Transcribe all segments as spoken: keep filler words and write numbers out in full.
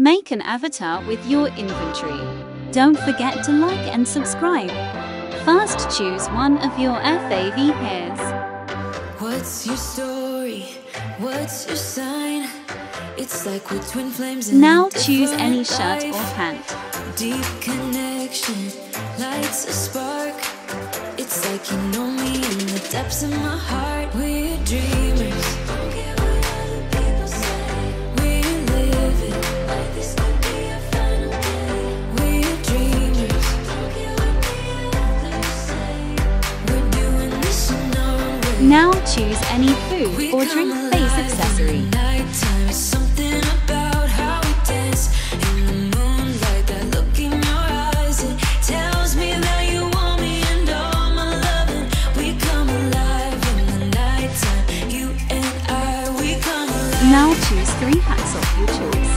Make an avatar with your inventory. Don't forget to like and subscribe. First, choose one of your F A V hairs. What's your story? What's your sign? It's like we're twin flames. Now choose any shirt or pant. Deep connection lights a spark. It's like you know me in the depths of my heart. We're dreamers. Now choose any food or drink face accessory. Now choose three hats of your choice.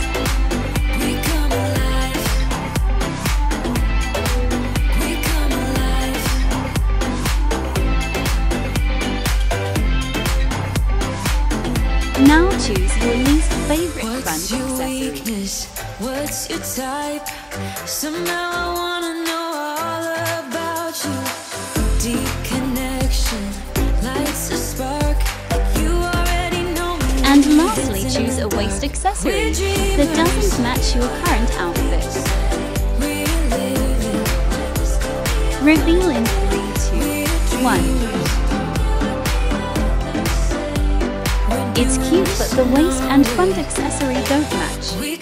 Now choose your least favorite brand accessory. What's your weakness? What's your type? Somehow I wanna know all about you. Deep connection lights a spark. You already know me. And lastly, choose a waist accessory that doesn't match your current outfit. Reveal in three, two, one. It's cute, but the waist and front accessory don't match.